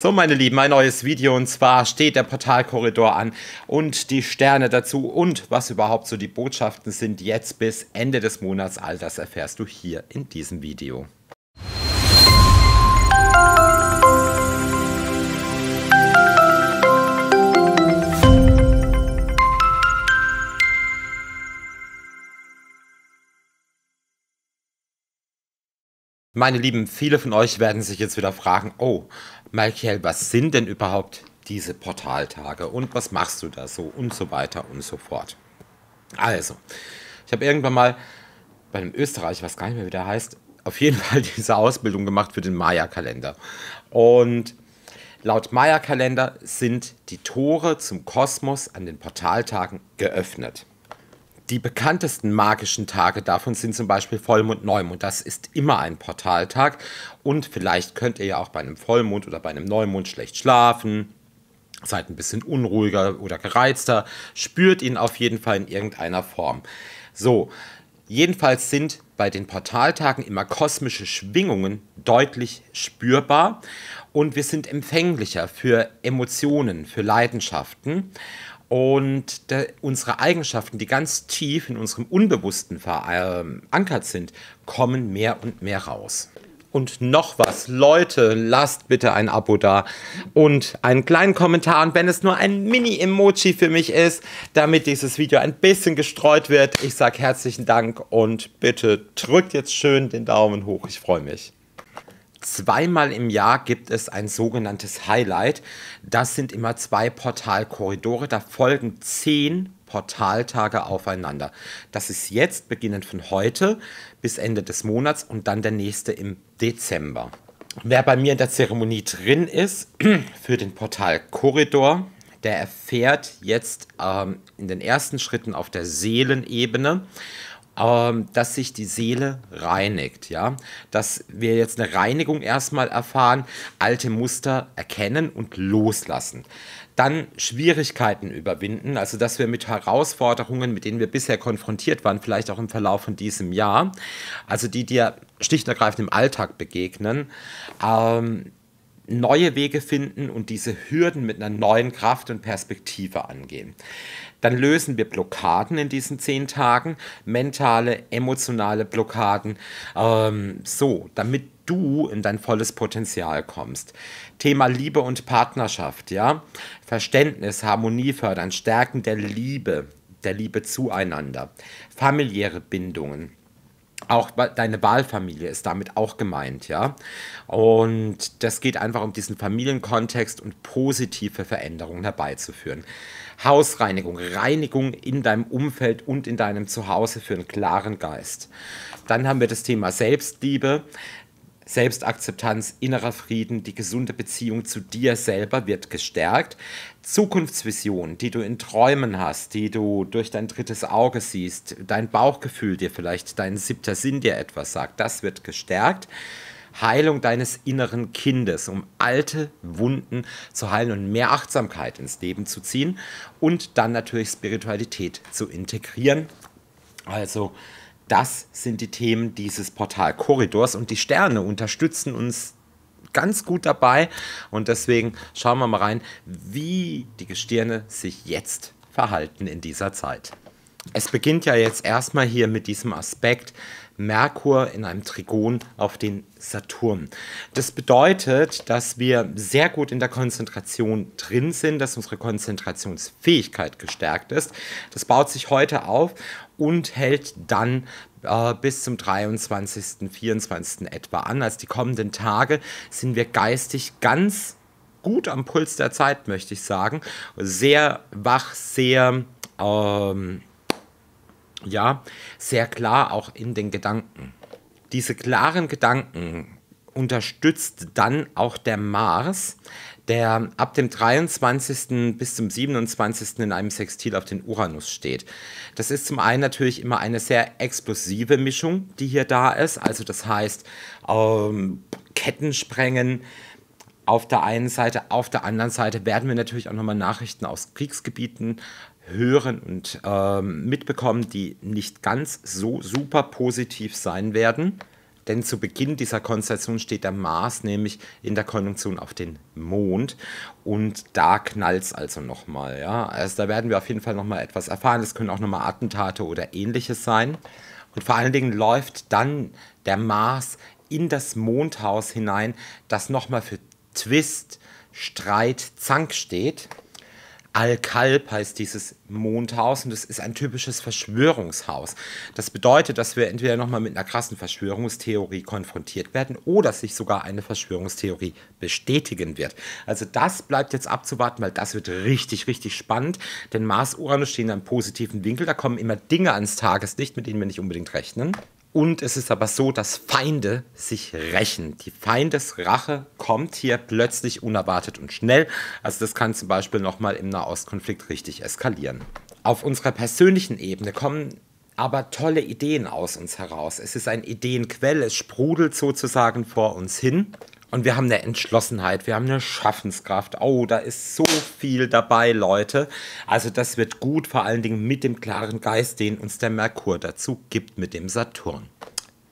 So, meine Lieben, ein neues Video, und zwar steht der Portalkorridor an und die Sterne dazu und was überhaupt so die Botschaften sind jetzt bis Ende des Monats. All das erfährst du hier in diesem Video. Meine Lieben, viele von euch werden sich jetzt wieder fragen, oh, Michael, was sind denn überhaupt diese Portaltage und was machst du da so und so weiter und so fort. Also, ich habe irgendwann mal bei einem Österreicher, was gar nicht mehr wieder heißt, auf jeden Fall diese Ausbildung gemacht für den Maya-Kalender. Und laut Maya-Kalender sind die Tore zum Kosmos an den Portaltagen geöffnet. Die bekanntesten magischen Tage davon sind zum Beispiel Vollmond, Neumond. Das ist immer ein Portaltag und vielleicht könnt ihr ja auch bei einem Vollmond oder bei einem Neumond schlecht schlafen, seid ein bisschen unruhiger oder gereizter, spürt ihn auf jeden Fall in irgendeiner Form. So, jedenfalls sind bei den Portaltagen immer kosmische Schwingungen deutlich spürbar und wir sind empfänglicher für Emotionen, für Leidenschaften. Und unsere Eigenschaften, die ganz tief in unserem Unbewussten verankert sind, kommen mehr und mehr raus. Und noch was, Leute, lasst bitte ein Abo da und einen kleinen Kommentar. Und wenn es nur ein Mini-Emoji für mich ist, damit dieses Video ein bisschen gestreut wird. Ich sage herzlichen Dank und bitte drückt jetzt schön den Daumen hoch, ich freue mich. Zweimal im Jahr gibt es ein sogenanntes Highlight. Das sind immer zwei Portalkorridore. Da folgen 10 Portaltage aufeinander. Das ist jetzt, beginnend von heute bis Ende des Monats und dann der nächste im Dezember. Wer bei mir in der Zeremonie drin ist für den Portalkorridor, der erfährt jetzt in den ersten Schritten auf der Seelenebene, dass sich die Seele reinigt, ja, dass wir jetzt eine Reinigung erstmal erfahren, alte Muster erkennen und loslassen. Dann Schwierigkeiten überwinden, also dass wir mit Herausforderungen, mit denen wir bisher konfrontiert waren, vielleicht auch im Verlauf von diesem Jahr, also die dir schlicht und ergreifend im Alltag begegnen, neue Wege finden und diese Hürden mit einer neuen Kraft und Perspektive angehen. Dann lösen wir Blockaden in diesen 10 Tagen, mentale, emotionale Blockaden, so, damit du in dein volles Potenzial kommst. Thema Liebe und Partnerschaft, ja, Verständnis, Harmonie fördern, Stärken der Liebe zueinander, familiäre Bindungen. Auch deine Wahlfamilie ist damit auch gemeint, ja. Und das geht einfach um diesen Familienkontext und positive Veränderungen herbeizuführen. Hausreinigung, Reinigung in deinem Umfeld und in deinem Zuhause für einen klaren Geist. Dann haben wir das Thema Selbstliebe, Selbstakzeptanz, innerer Frieden, die gesunde Beziehung zu dir selber wird gestärkt. Zukunftsvisionen, die du in Träumen hast, die du durch dein drittes Auge siehst, dein Bauchgefühl dir vielleicht, dein siebter Sinn dir etwas sagt, das wird gestärkt. Heilung deines inneren Kindes, um alte Wunden zu heilen und mehr Achtsamkeit ins Leben zu ziehen und dann natürlich Spiritualität zu integrieren. Also, das sind die Themen dieses Portalkorridors und die Sterne unterstützen uns ganz gut dabei und deswegen schauen wir mal rein, wie die Gestirne sich jetzt verhalten in dieser Zeit. Es beginnt ja jetzt erstmal hier mit diesem Aspekt Merkur in einem Trigon auf den Saturn. Das bedeutet, dass wir sehr gut in der Konzentration drin sind, dass unsere Konzentrationsfähigkeit gestärkt ist. Das baut sich heute auf und hält dann bis zum 23., 24. etwa an. Als die kommenden Tage sind wir geistig ganz gut am Puls der Zeit, möchte ich sagen. Sehr wach, sehr ja, sehr klar auch in den Gedanken. Diese klaren Gedanken unterstützt dann auch der Mars, der ab dem 23. bis zum 27. in einem Sextil auf den Uranus steht. Das ist zum einen natürlich immer eine sehr explosive Mischung, die hier da ist. Also das heißt, Ketten sprengen, auf der einen Seite, auf der anderen Seite werden wir natürlich auch nochmal Nachrichten aus Kriegsgebieten hören und mitbekommen, die nicht ganz so super positiv sein werden. denn zu Beginn dieser Konstellation steht der Mars nämlich in der Konjunktion auf den Mond und da knallt es also nochmal. Ja? Also da werden wir auf jeden Fall nochmal etwas erfahren, es können auch nochmal Attentate oder Ähnliches sein und vor allen Dingen läuft dann der Mars in das Mondhaus hinein, das nochmal für Twist, Streit, Zank steht. Alkalb heißt dieses Mondhaus und es ist ein typisches Verschwörungshaus. Das bedeutet, dass wir entweder nochmal mit einer krassen Verschwörungstheorie konfrontiert werden oder sich sogar eine Verschwörungstheorie bestätigen wird. Also das bleibt jetzt abzuwarten, weil das wird richtig, richtig spannend, denn Mars und Uranus stehen in einem positiven Winkel, da kommen immer Dinge ans Tageslicht, mit denen wir nicht unbedingt rechnen. Und es ist aber so, dass Feinde sich rächen. Die Feindesrache kommt hier plötzlich unerwartet und schnell. Also das kann zum Beispiel nochmal im Nahostkonflikt richtig eskalieren. Auf unserer persönlichen Ebene kommen aber tolle Ideen aus uns heraus. Es ist ein Ideenquell, es sprudelt sozusagen vor uns hin. Und wir haben eine Entschlossenheit, wir haben eine Schaffenskraft. Oh, da ist so viel dabei, Leute. Also das wird gut, vor allen Dingen mit dem klaren Geist, den uns der Merkur dazu gibt, mit dem Saturn.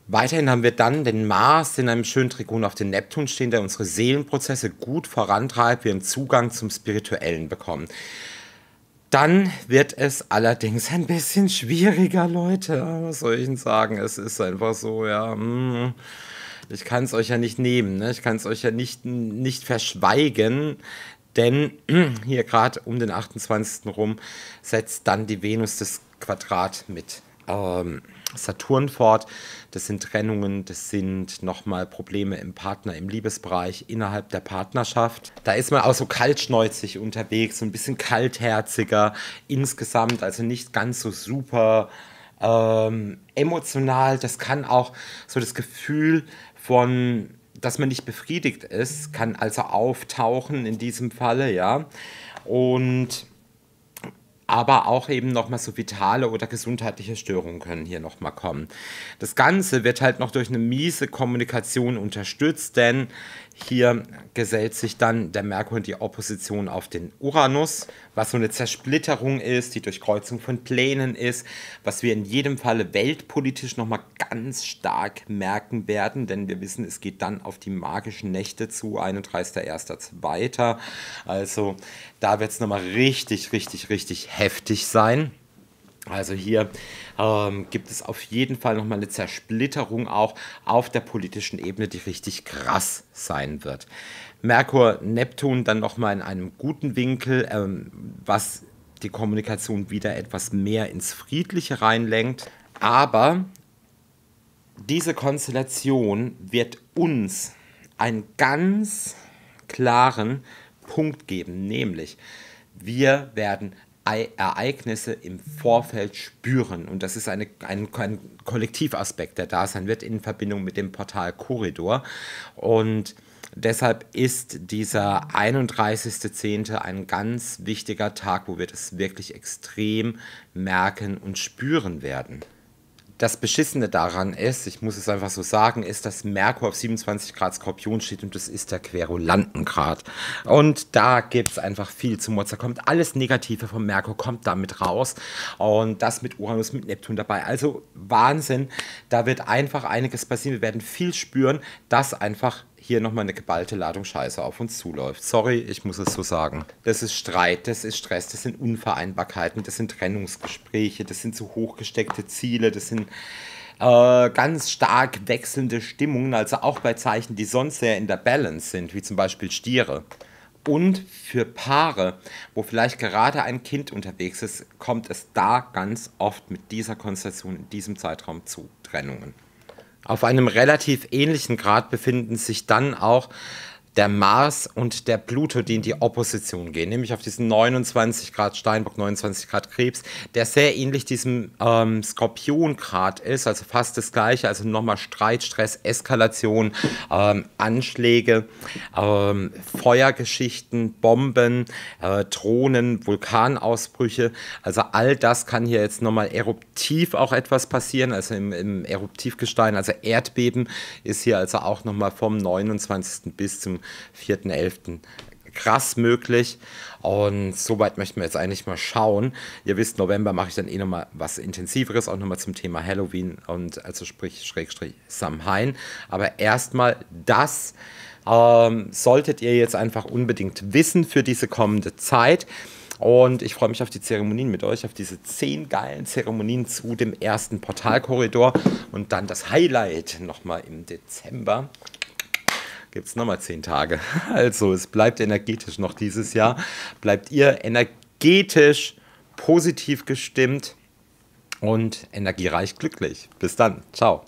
Weiterhin haben wir dann den Mars in einem schönen Trigon auf den Neptun stehen, der unsere Seelenprozesse gut vorantreibt, wir einen Zugang zum Spirituellen bekommen. Dann wird es allerdings ein bisschen schwieriger, Leute. Was soll ich denn sagen? Es ist einfach so, ja... Ich kann es euch ja nicht nehmen, ne? Ich kann es euch ja nicht verschweigen, denn hier gerade um den 28. rum setzt dann die Venus das Quadrat mit Saturn fort. Das sind Trennungen, das sind nochmal Probleme im Partner, im Liebesbereich, innerhalb der Partnerschaft. Da ist man auch so kaltschnäuzig unterwegs, so ein bisschen kaltherziger insgesamt, also nicht ganz so super emotional. Das kann auch so das Gefühl von, dass man nicht befriedigt ist, kann also auftauchen in diesem Falle, ja, und aber auch eben nochmal so vitale oder gesundheitliche Störungen können hier nochmal kommen. Das Ganze wird halt noch durch eine miese Kommunikation unterstützt, denn hier gesellt sich dann der Merkur in die Opposition auf den Uranus, was so eine Zersplitterung ist, die Durchkreuzung von Plänen ist, was wir in jedem Falle weltpolitisch nochmal ganz stark merken werden, denn wir wissen, es geht dann auf die magischen Nächte zu, 31.01.2. Also da wird es nochmal richtig, richtig, richtig heftig sein. Also hier gibt es auf jeden Fall nochmal eine Zersplitterung auch auf der politischen Ebene, die richtig krass sein wird. Merkur, Neptun dann nochmal in einem guten Winkel, was die Kommunikation wieder etwas mehr ins Friedliche reinlenkt. Aber diese Konstellation wird uns einen ganz klaren Punkt geben, nämlich wir werden Ereignisse im Vorfeld spüren und das ist ein Kollektivaspekt, der da sein wird in Verbindung mit dem Portalkorridor und deshalb ist dieser 31.10. ein ganz wichtiger Tag, wo wir das wirklich extrem merken und spüren werden. Das Beschissene daran ist, ich muss es einfach so sagen, ist, dass Merkur auf 27 Grad Skorpion steht und das ist der Querulantengrad. Und da gibt es einfach viel zu motzen. Da kommt alles Negative vom Merkur, kommt damit raus und das mit Uranus, mit Neptun dabei. Also Wahnsinn, da wird einfach einiges passieren. Wir werden viel spüren, dass einfach hier nochmal eine geballte Ladung Scheiße auf uns zuläuft. Sorry, ich muss es so sagen. Das ist Streit, das ist Stress, das sind Unvereinbarkeiten, das sind Trennungsgespräche, das sind so hochgesteckte Ziele, das sind ganz stark wechselnde Stimmungen, also auch bei Zeichen, die sonst sehr in der Balance sind, wie zum Beispiel Stiere. Und für Paare, wo vielleicht gerade ein Kind unterwegs ist, kommt es da ganz oft mit dieser Konstellation in diesem Zeitraum zu Trennungen. Auf einem relativ ähnlichen Grad befinden sich dann auch der Mars und der Pluto, die in die Opposition gehen, nämlich auf diesen 29 Grad Steinbock, 29 Grad Krebs, der sehr ähnlich diesem Skorpion-Grad ist, also fast das gleiche, also nochmal Streit, Stress, Eskalation, Anschläge, Feuergeschichten, Bomben, Drohnen, Vulkanausbrüche, also all das kann hier jetzt nochmal eruptiv auch etwas passieren, also im Eruptivgestein, also Erdbeben ist hier also auch nochmal vom 29. bis zum 4.11. krass möglich. Und soweit möchten wir jetzt eigentlich mal schauen. Ihr wisst, November mache ich dann eh nochmal was Intensiveres, auch nochmal zum Thema Halloween und also sprich Schrägstrich Samhain. Aber erstmal das solltet ihr jetzt einfach unbedingt wissen für diese kommende Zeit. Und ich freue mich auf die Zeremonien mit euch, auf diese 10 geilen Zeremonien zu dem ersten Portalkorridor. Und dann das Highlight nochmal im Dezember. Gibt es nochmal 10 Tage. Also es bleibt energetisch noch dieses Jahr. Bleibt ihr energetisch positiv gestimmt und energiereich glücklich. Bis dann. Ciao.